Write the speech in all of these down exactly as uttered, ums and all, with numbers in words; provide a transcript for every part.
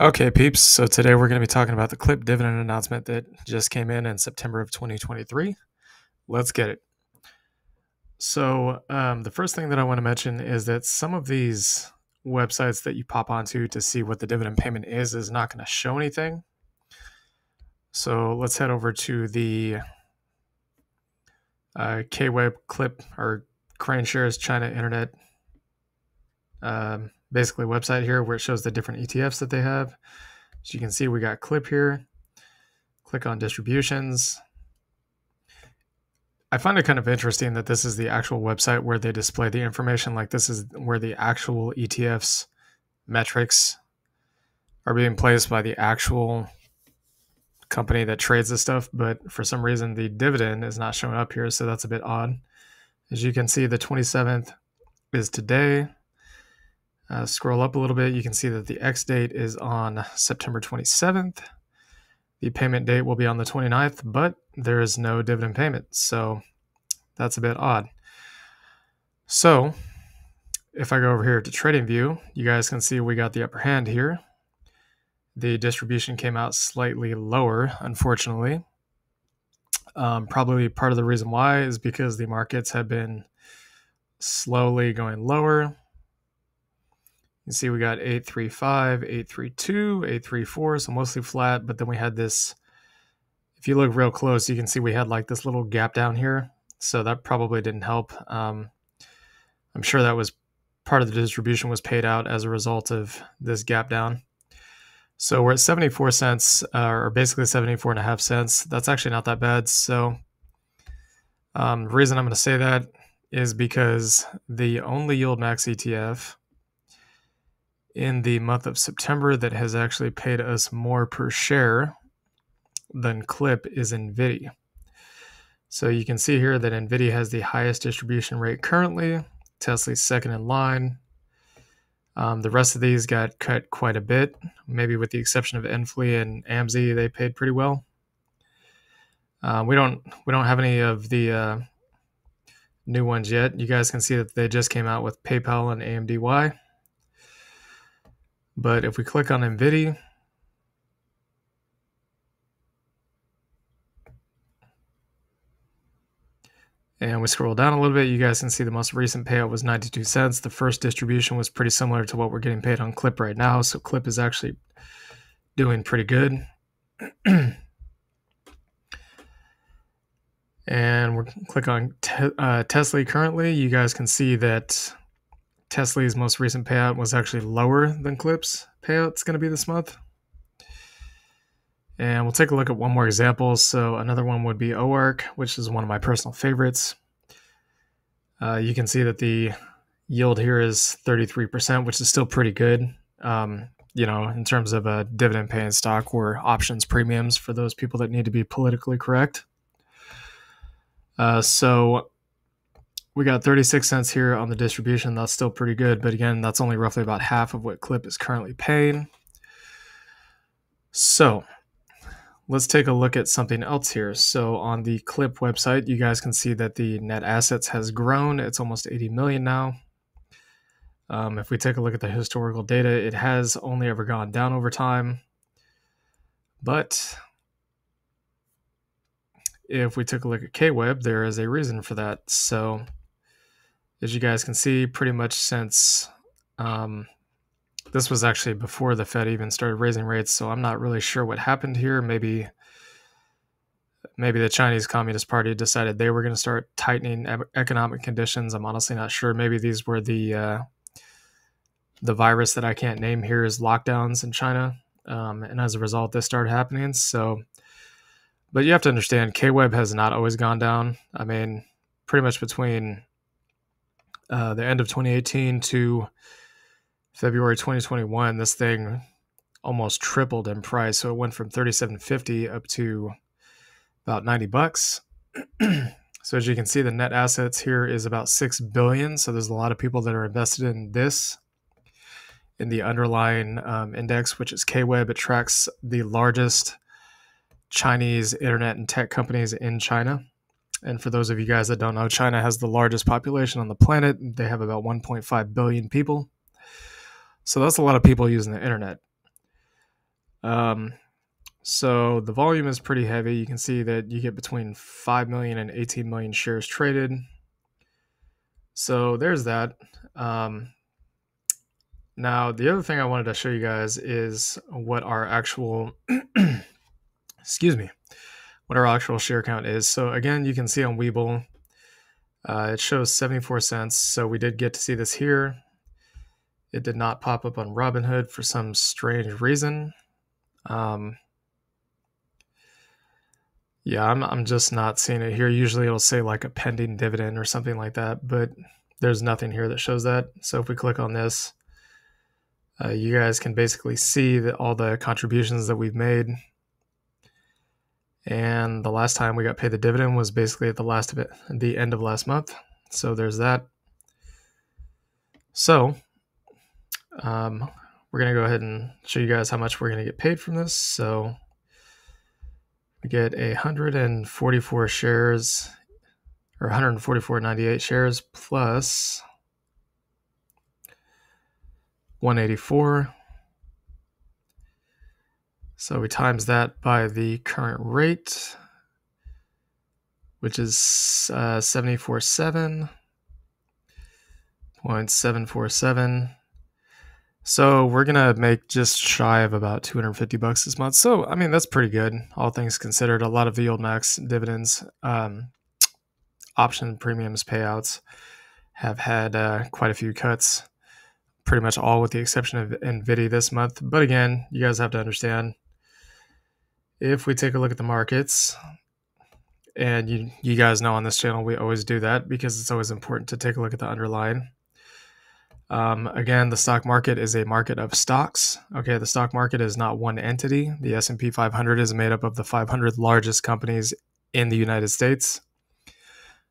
Okay, peeps. So today we're going to be talking about the K L I P dividend announcement that just came in in September of twenty twenty-three. Let's get it. So um, the first thing that I want to mention is that some of these websites that you pop onto to see what the dividend payment is is not going to show anything. So let's head over to the uh, KWeb, K L I P, or KraneShares China Internet um, basically website here where it shows the different E T Fs that they have. As you can see, we got K L I P here. Click on distributions. I find it kind of interesting that this is the actual website where they display the information. Like, this is where the actual E T Fs metrics are being placed by the actual company that trades this stuff. But for some reason, the dividend is not showing up here. So that's a bit odd. As you can see, the twenty-seventh is today. Uh, scroll up a little bit, you can see that the X date is on September twenty-seventh. The payment date will be on the twenty-ninth, but there is no dividend payment. So that's a bit odd. So if I go over here to Trading View, you guys can see we got the upper hand here. The distribution came out slightly lower, unfortunately. Um, probably part of the reason why is because the markets have been slowly going lower. You see we got eight three five, eight three two, eight three four, so mostly flat. But then we had this, if you look real close, you can see we had like this little gap down here. So that probably didn't help. Um, I'm sure that was part of the distribution was paid out as a result of this gap down. So we're at seventy-four cents, uh, or basically seventy-four and a half cents. That's actually not that bad. So um, the reason I'm going to say that is because the only YieldMax E T F in the month of September that has actually paid us more per share than K L I P is Nvidia. So you can see here that Nvidia has the highest distribution rate currently. Tesla's second in line. Um, the rest of these got cut quite a bit, maybe with the exception of Enfli and A M Z I, they paid pretty well. Uh, we don't we don't have any of the uh, new ones yet. You guys can see that they just came out with PayPal and A M D Y. But if we click on Nvidia, and we scroll down a little bit, you guys can see the most recent payout was ninety-two cents. The first distribution was pretty similar to what we're getting paid on K L I P right now. So K L I P is actually doing pretty good. And we'll click on te uh, Tesla currently. You guys can see that Tesla's most recent payout was actually lower than K L I P's payout's going to be this month. And we'll take a look at one more example. So another one would be O A R C, which is one of my personal favorites. Uh, you can see that the yield here is thirty-three percent, which is still pretty good. Um, you know, in terms of a dividend paying stock or options premiums for those people that need to be politically correct. Uh, so we got thirty-six cents here on the distribution. That's still pretty good. But again, that's only roughly about half of what K L I P is currently paying. So let's take a look at something else here. So on the K L I P website, you guys can see that the net assets has grown. It's almost eighty million now. Um, if we take a look at the historical data, it has only ever gone down over time. But if we took a look at KWeb, there is a reason for that. So as you guys can see, pretty much since um, this was actually before the Fed even started raising rates, so I'm not really sure what happened here. Maybe maybe the Chinese Communist Party decided they were going to start tightening economic conditions. I'm honestly not sure. Maybe these were the, uh, the virus that I can't name here is lockdowns in China, um, and as a result, this started happening. So, but you have to understand, KWeb has not always gone down. I mean, pretty much between uh, the end of twenty eighteen to February twenty twenty-one, this thing almost tripled in price. So it went from thirty-seven fifty up to about ninety bucks. So as you can see, the net assets here is about six billion dollars. So there's a lot of people that are invested in this, in the underlying um, index, which is KWeb. It tracks the largest Chinese internet and tech companies in China. And for those of you guys that don't know, China has the largest population on the planet. They have about one point five billion people. So that's a lot of people using the internet. Um, so the volume is pretty heavy. You can see that you get between five million and eighteen million shares traded. So there's that. Um, now, the other thing I wanted to show you guys is what our actual, excuse me, what our actual share count is. So again, you can see on Webull, uh, it shows seventy-four cents. So we did get to see this here. It did not pop up on Robinhood for some strange reason. Um, yeah, I'm, I'm just not seeing it here. Usually it'll say like a pending dividend or something like that, but there's nothing here that shows that. So if we click on this, uh, you guys can basically see that all the contributions that we've made. And the last time we got paid the dividend was basically at the last of it, the end of last month. So there's that. So Um, we're going to go ahead and show you guys how much we're going to get paid from this. So we get one hundred forty-four shares, or one hundred forty-four point nine eight shares plus one eighty-four. So we times that by the current rate, which is uh, seventy-four point seven four seven. So we're going to make just shy of about two hundred fifty bucks this month. So, I mean, that's pretty good, all things considered. A lot of the YieldMax dividends, um, option premiums payouts have had uh, quite a few cuts, pretty much all with the exception of Nvidia this month. But again, you guys have to understand, if we take a look at the markets, and you, you guys know on this channel, we always do that because it's always important to take a look at the underlying. Um, again, the stock market is a market of stocks. Okay, the stock market is not one entity. The S and P five hundred is made up of the five hundred largest companies in the United States,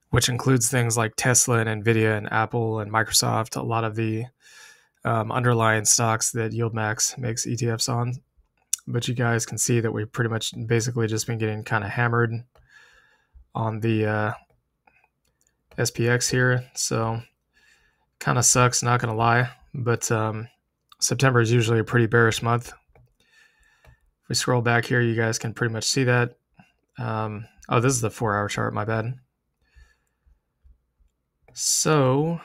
which includes things like Tesla and Nvidia and Apple and Microsoft, a lot of the um, underlying stocks that YieldMax makes E T Fs on. But you guys can see that we've pretty much basically just been getting kind of hammered on the uh, S P X here. So kind of sucks, not gonna lie, but um, September is usually a pretty bearish month. If we scroll back here, you guys can pretty much see that. Um, oh, this is the four-hour chart, my bad. So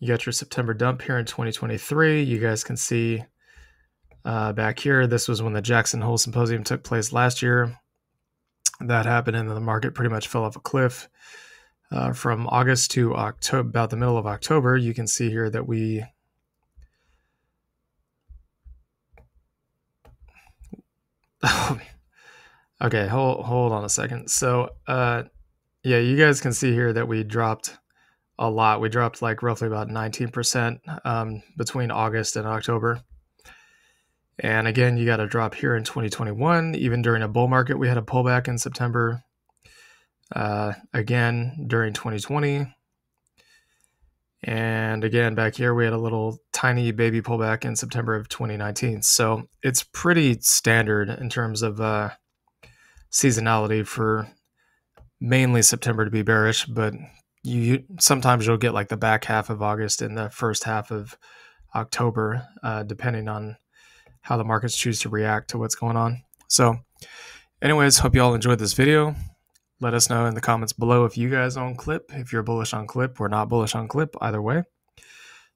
you got your September dump here in twenty twenty-three. You guys can see uh, back here, this was when the Jackson Hole Symposium took place last year. That happened and then the market pretty much fell off a cliff. Uh, from August to October, about the middle of October, you can see here that we okay, hold hold on a second. So, uh, yeah, you guys can see here that we dropped a lot. We dropped like roughly about nineteen percent um, between August and October. And again, you got a drop here in twenty twenty-one. Even during a bull market, we had a pullback in September. Uh, again, during twenty twenty. And again, back here, we had a little tiny baby pullback in September of twenty nineteen. So it's pretty standard in terms of uh, seasonality for mainly September to be bearish, but you sometimes you'll get like the back half of August and the first half of October, uh, depending on how the markets choose to react to what's going on. So anyways, hope you all enjoyed this video. Let us know in the comments below if you guys own K L I P, if you're bullish on K L I P or not bullish on K L I P, either way.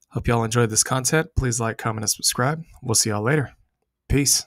Hope y'all enjoyed this content. Please like, comment, and subscribe. We'll see y'all later. Peace.